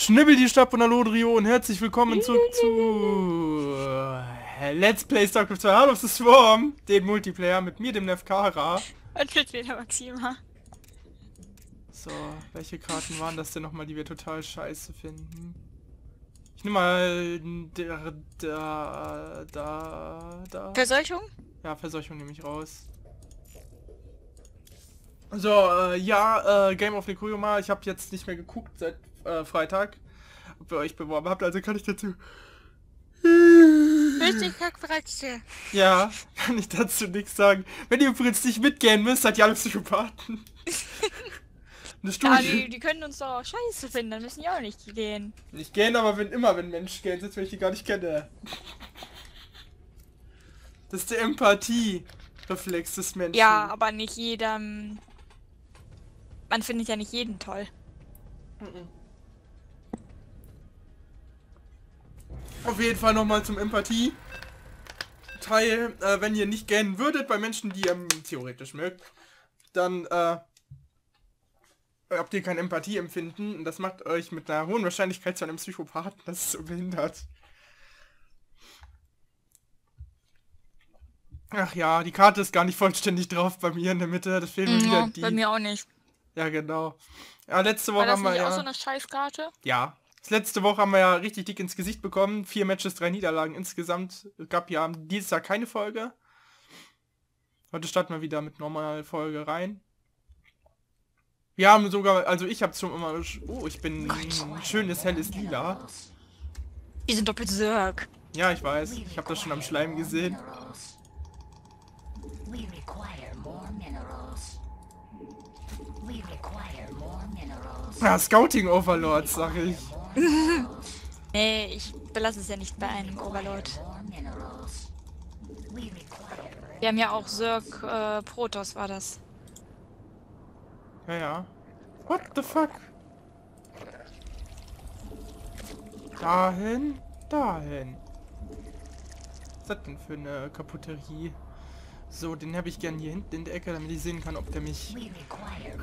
Schnibbel die Stadt von Alodrio und herzlich willkommen zurück zu Let's Play Starcraft 2 Heart of the Swarm, dem Multiplayer mit mir, dem Nevcara. Und mit mir, der Maxxxima. So, welche Karten waren das denn nochmal, die wir total scheiße finden? Ich nehme mal... Verseuchung? Ja, Verseuchung nehme ich raus. So, Game of NeCoJoMa, ich habe jetzt nicht mehr geguckt seit Freitag, ob ihr euch beworben habt, also kann ich dazu... Ja, kann ich dazu nichts sagen. Wenn ihr übrigens nicht mitgehen müsst, seid ihr alle Psychopathen. Eine Studie. Ja, die können uns doch auch scheiße finden, dann müssen die auch nicht gehen. Nicht gehen, aber wenn Menschen gehen, selbst wenn ich die gar nicht kenne. Das ist der Empathie-Reflex des Menschen. Ja, aber nicht jedem... Man findet ja nicht jeden toll. Mhm. Auf jeden Fall nochmal zum Empathie-Teil. Wenn ihr nicht gähnen würdet bei Menschen, die ihr theoretisch mögt, dann habt ihr kein Empathieempfinden. Und das macht euch mit einer hohen Wahrscheinlichkeit zu einem Psychopathen. Das ist so behindert. Ach ja, die Karte ist gar nicht vollständig drauf bei mir in der Mitte. Das fehlen wieder die. Bei mir auch nicht. Ja, genau. Ja, letzte Woche haben wir ja... War das nicht auch so eine Scheißkarte? Ja. Letzte Woche haben wir ja richtig dick ins Gesicht bekommen. 4 Matches, 3 Niederlagen insgesamt. Gab ja dieses Jahr keine Folge. Heute starten wir wieder mit normaler Folge rein. Wir haben sogar, also ich hab's schon immer... Oh, ich bin schönes, helles Lila. Die sind doppelt Berserk. Ja, ich weiß. Ich habe das schon am Schleim gesehen. Ja, Scouting Overlords, sag ich. Nee, ich belasse es ja nicht bei einem Overlord. Wir haben ja auch Zerg Protoss war das. Ja, ja. What the fuck? Dahin, dahin. Was ist das denn für eine Kaputterie? So, den habe ich gern hier hinten in der Ecke, damit ich sehen kann, ob der mich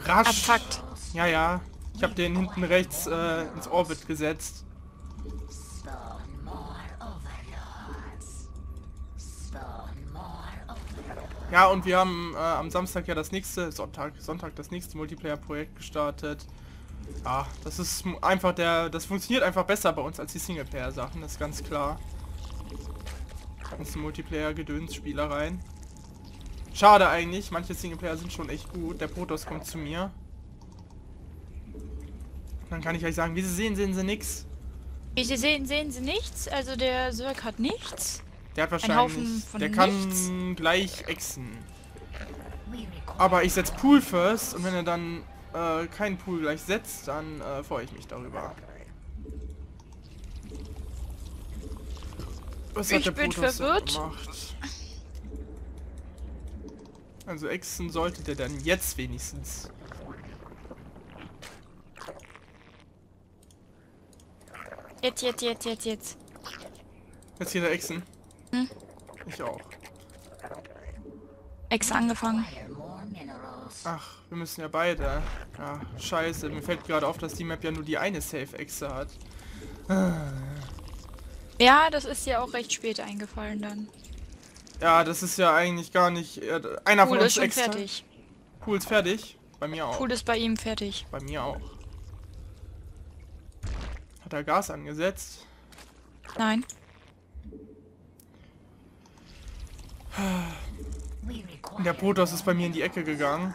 rasch... abpackt. Ja, ja. Ich habe den hinten rechts ins Orbit gesetzt. Ja, und wir haben am Samstag ja das nächste, Sonntag das nächste Multiplayer-Projekt gestartet. Ja, das ist einfach das funktioniert einfach besser bei uns als die Singleplayer-Sachen, das ist ganz klar. Ganze Multiplayer-Gedöns-Spielereien. Schade eigentlich, manche Singleplayer sind schon echt gut. Der Protoss kommt zu mir. Dann kann ich euch sagen, wie sie sehen, sehen sie nichts. Wie sie sehen, sehen sie nichts. Also der Zerg hat nichts. Der hat wahrscheinlich... Ein Haufen von der nichts. Kann gleich exen. Aber ich setze Pool first und wenn er dann keinen Pool gleich setzt, dann freue ich mich darüber. Was hat der Protoss gemacht? Also exen sollte der dann jetzt wenigstens. Jetzt. Jetzt hier der Echsen. Hm? Ich auch. Echse angefangen. Ach, wir müssen ja beide. Ja, scheiße, mir fällt gerade auf, dass die Map ja nur die eine Safe-Echse hat. Ja, das ist ja auch recht spät eingefallen dann. Ja, das ist ja eigentlich gar nicht... Einer von uns ist extra. Fertig. Pool ist fertig? Bei mir auch. Pool ist bei ihm fertig. Bei mir auch. Hat er Gas angesetzt? Nein. Der Protoss ist bei mir in die Ecke gegangen.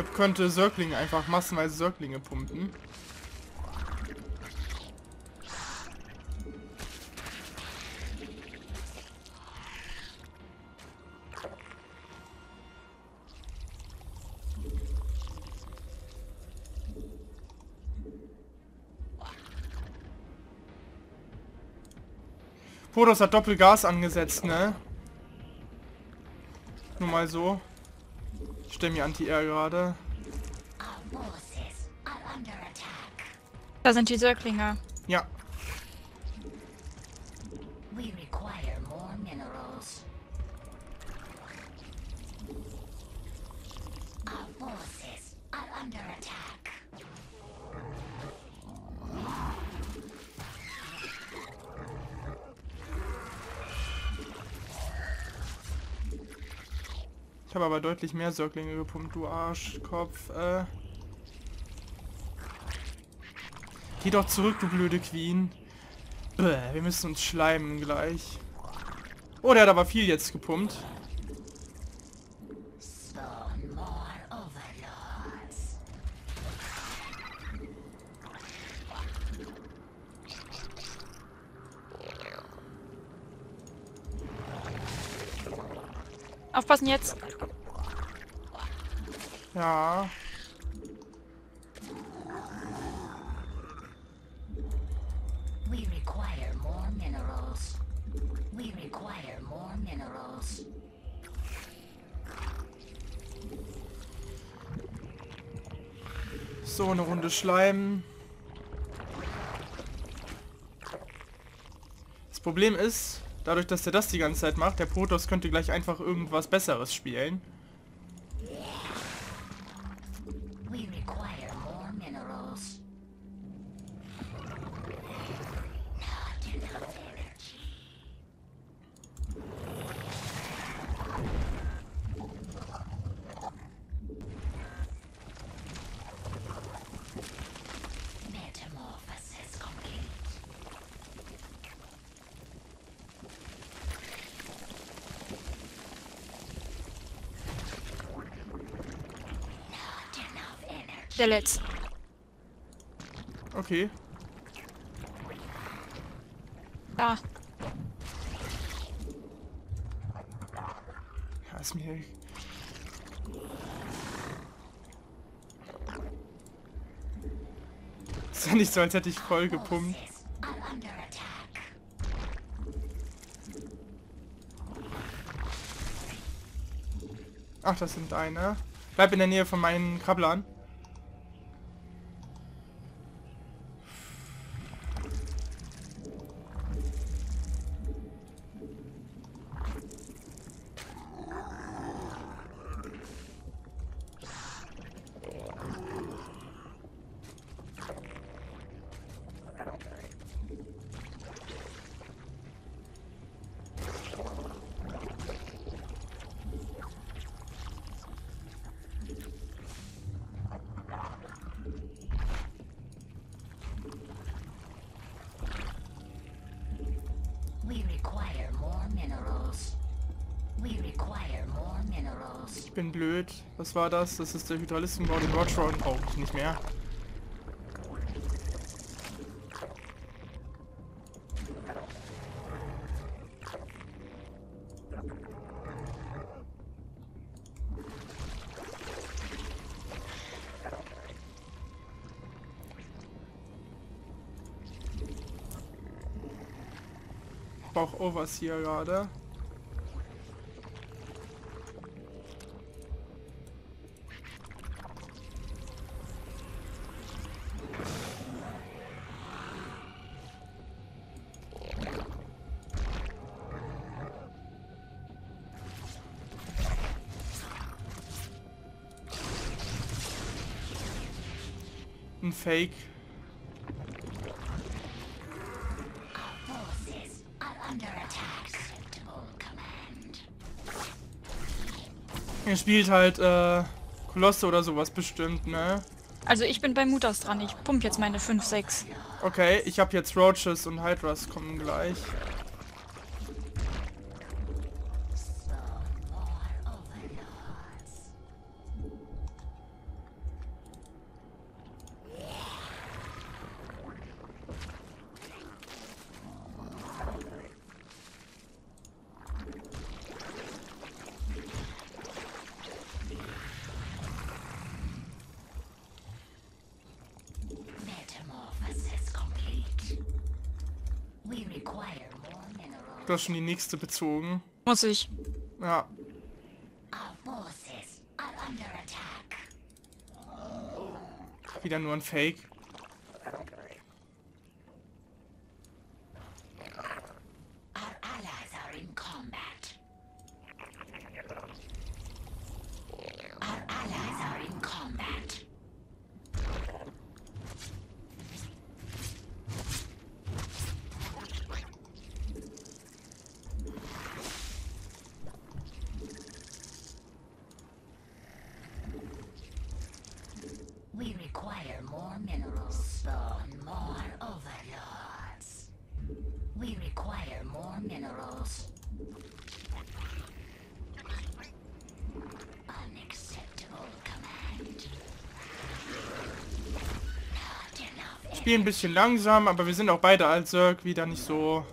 Ich könnte Zerglinge einfach massenweise pumpen. Podos hat Doppelgas angesetzt, ne? Nur mal so. Ich stelle mir Anti-Air gerade. Da sind die Söldlinge. Ja. Ich habe aber deutlich mehr Söldlinge gepumpt, du Arschkopf. Geh doch zurück, du blöde Queen. Bäh, wir müssen uns schleimen gleich. Oh, der hat aber viel jetzt gepumpt. Aufpassen jetzt. Ja. We require more minerals. We require more minerals. So, eine Runde Schleim. Das Problem ist, dadurch, dass er das die ganze Zeit macht, der Protoss könnte gleich einfach irgendwas Besseres spielen. Der letzte. Okay. Da. Ja, ist mir... Ist ja nicht so, als hätte ich voll gepumpt. Ach, das sind einer. Bleib in der Nähe von meinen Krabblern. Ich bin blöd. Was war das? Das ist der Hydralistenbau, den Roadrunner brauche ich nicht mehr. Ich brauche Overseer gerade. Ein Fake. Er spielt halt Kolosse oder sowas bestimmt, ne? Also ich bin bei Mutas dran, ich pump jetzt meine 5, 6. Okay, ich habe jetzt Roaches und Hydras kommen gleich. We require more. Charakter schon die nächste bezogen. Muss ich. Ja. Wieder nur ein Fake. Ein bisschen langsam, aber wir sind auch beide als Zerg wieder nicht so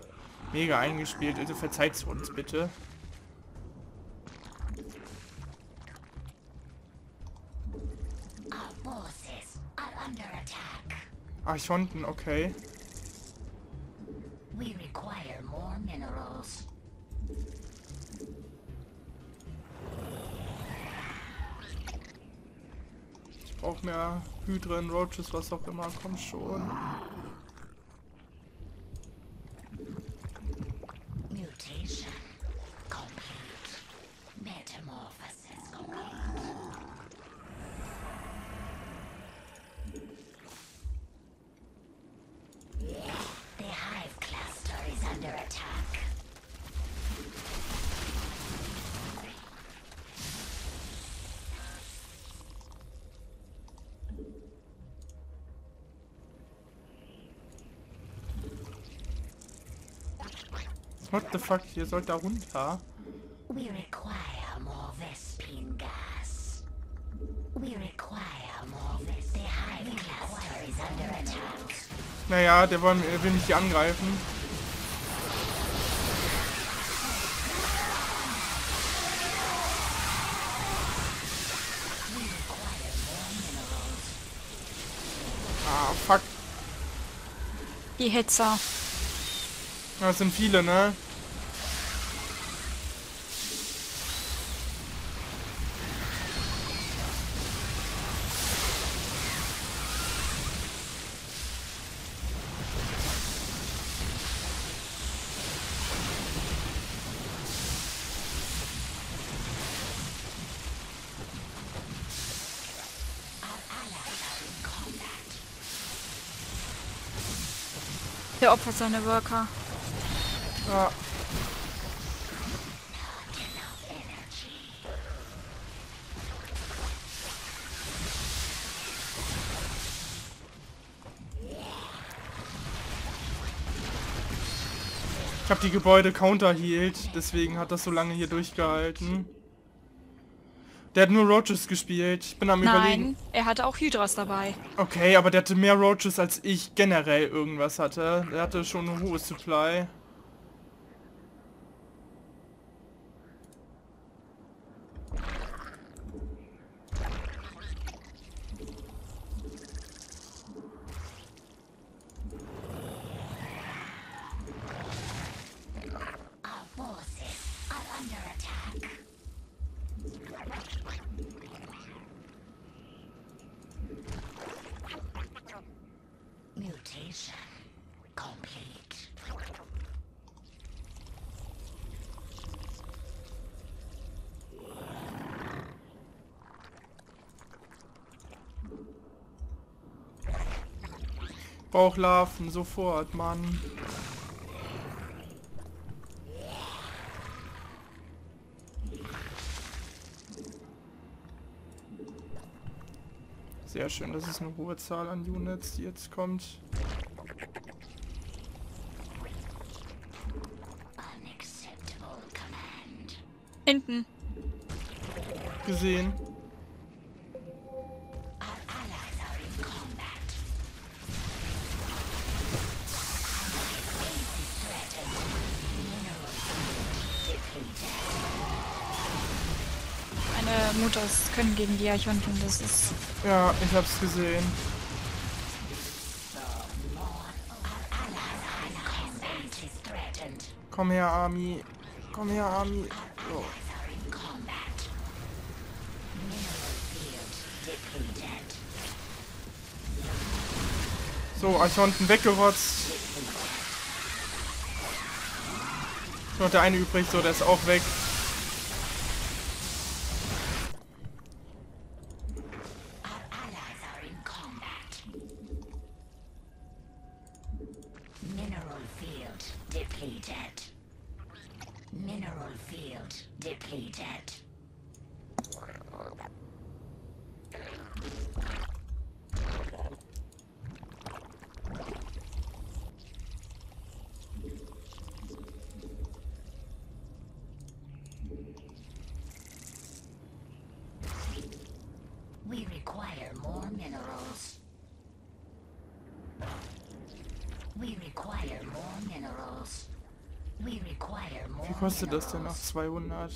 mega eingespielt, also verzeiht's uns bitte. Archonten, okay. Ich brauche mehr Hydren, Roaches, was auch immer, komm schon. Mutation complete. Metamorphosis complete. The hive cluster is under attack. What the fuck, ihr sollt da runter. We require more Vespin gas. We require more Vespin. The hive cluster is under attack. Naja, der will mich hier angreifen. Ah, fuck. Die Hetzer. Das sind viele, ne? Der opfert seine Worker. Ja. Ich habe die Gebäude counterhealt, deswegen hat das so lange hier durchgehalten. Der hat nur Roaches gespielt. Ich bin am Überlegen. Nein, er hatte auch Hydras dabei. Okay, aber der hatte mehr Roaches als ich generell irgendwas hatte. Der hatte schon eine hohe Supply. Auch Larven sofort, Mann. Sehr schön, das ist eine hohe Zahl an Units, die jetzt kommt. Hinten. Gesehen. Das können gegen die Archonten, das ist... Ja, ich hab's gesehen. Komm her, Army. Komm her, Army. So. So, Archonten weggerotzt. Ist noch der eine übrig, so, der ist auch weg. Wie kostet das denn noch? 200.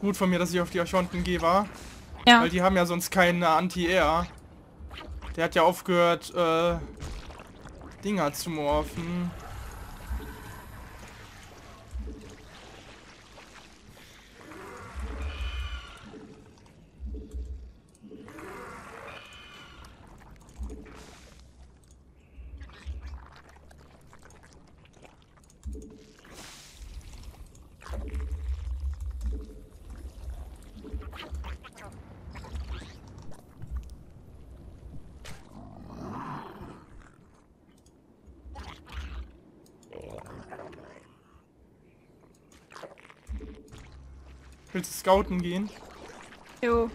Gut von mir, dass ich auf die Archonten gehe, war. Ja. Weil die haben ja sonst keine Anti-Air. Der hat ja aufgehört, Dinger zu morphen. Willst du scouten gehen? Jo.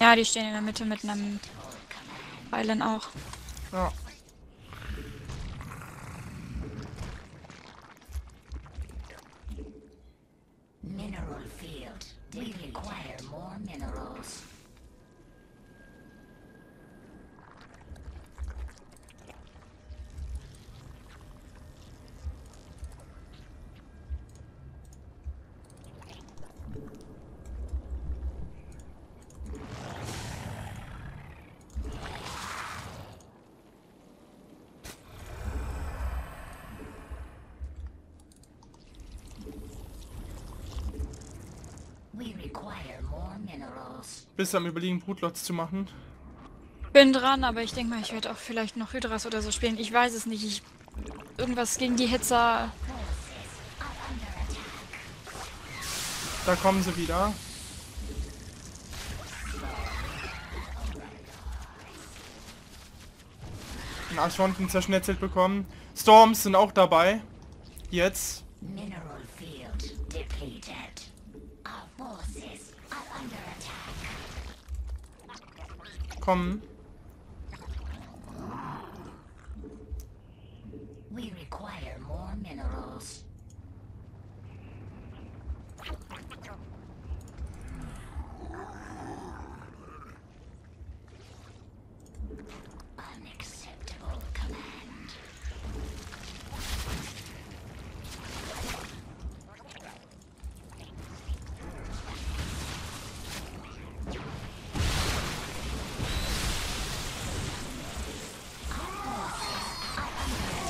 Ja, die stehen in der Mitte mit einem Pfeilen auch. Ja. Mineral Field. We require more minerals. Bist du am Überlegen, Brutlots zu machen? Bin dran, aber ich denke mal, ich werde auch vielleicht noch Hydras oder so spielen. Ich weiß es nicht. Irgendwas gegen die Hitzer. Da kommen sie wieder. Den Archonten zerschnetzelt bekommen. Storms sind auch dabei. Jetzt. Mineral Field depleted. Kommen. We require more minerals. Unacceptable command.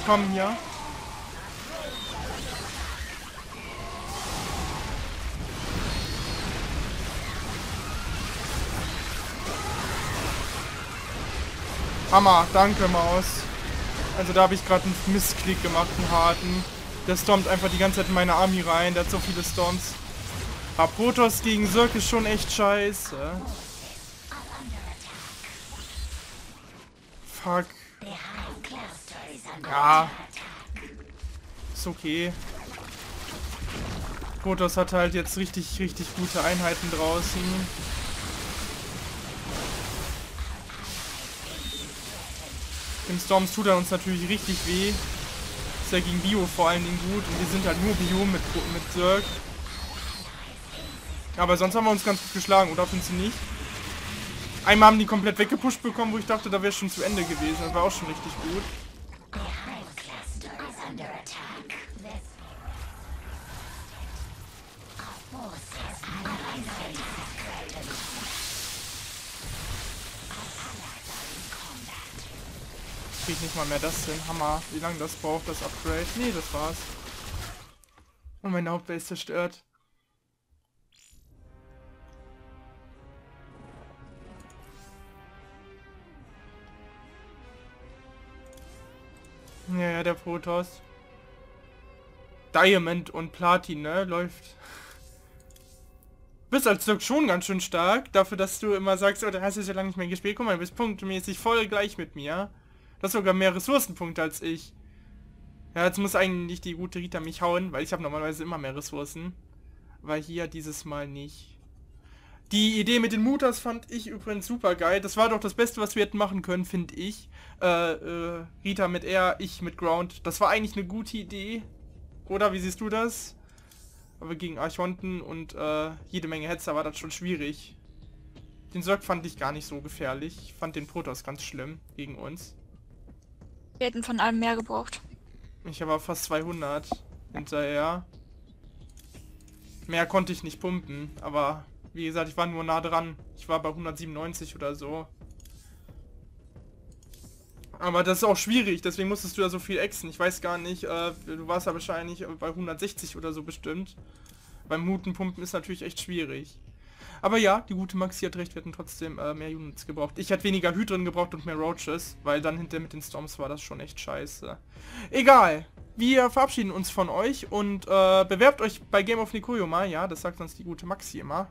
Komm hier. Hammer, danke Maus. Also da habe ich gerade einen Missklick gemacht, einen harten. Der stormt einfach die ganze Zeit in meine Army rein, der hat so viele Storms. Protoss gegen Zerg ist schon echt scheiße. Fuck. Ja. Ist okay. Protoss hat halt jetzt richtig gute Einheiten draußen. Im Storms tut er uns natürlich richtig weh. Ist ja gegen Bio vor allen Dingen gut. Und wir sind halt nur Bio mit Zerg. Aber sonst haben wir uns ganz gut geschlagen, oder findest du nicht? Einmal haben die komplett weggepusht bekommen, wo ich dachte, da wäre schon zu Ende gewesen. Das war auch schon richtig gut. krieg ich nicht mal mehr das hin. Hammer, wie lange das braucht, das Upgrade. Nee, das war's. Und meine Hauptbase zerstört. Ja, der Protoss. Diamond und Platin, ne? Läuft. Du bist als Dirk schon ganz schön stark, dafür, dass du immer sagst, oh, da hast du ja lange nicht mehr gespielt. Guck mal, du bist punktmäßig voll gleich mit mir. Du hast sogar mehr Ressourcenpunkte als ich. Ja, jetzt muss eigentlich die gute Rita mich hauen, weil ich habe normalerweise immer mehr Ressourcen. War hier dieses Mal nicht. Die Idee mit den Mutas fand ich übrigens super geil. Das war doch das Beste, was wir hätten machen können, finde ich. Rita mit R, ich mit Ground. Das war eigentlich eine gute Idee. Oder, wie siehst du das? Aber gegen Archonten und jede Menge Hetzer war das schon schwierig. Den Zerg fand ich gar nicht so gefährlich. Ich fand den Protoss ganz schlimm gegen uns. Wir hätten von allem mehr gebraucht. Ich habe fast 200 hinterher. Mehr konnte ich nicht pumpen, aber wie gesagt, ich war nur nah dran. Ich war bei 197 oder so. Aber das ist auch schwierig, deswegen musstest du ja so viel exen. Ich weiß gar nicht, du warst ja wahrscheinlich bei 160 oder so bestimmt. Beim Mutenpumpen ist natürlich echt schwierig. Aber ja, die gute Maxi hat recht, wir hätten trotzdem mehr Units gebraucht. Ich hätte weniger Hydren gebraucht und mehr Roaches, weil dann hinterher mit den Storms war das schon echt scheiße. Egal, wir verabschieden uns von euch und bewerbt euch bei Game of NeCoJoMa. Ja, das sagt sonst die gute Maxi immer.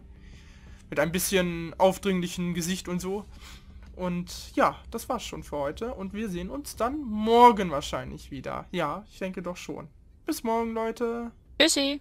Mit ein bisschen aufdringlichen Gesicht und so. Und ja, das war's schon für heute. Und wir sehen uns dann morgen wahrscheinlich wieder. Ja, ich denke doch schon. Bis morgen, Leute. Tschüssi.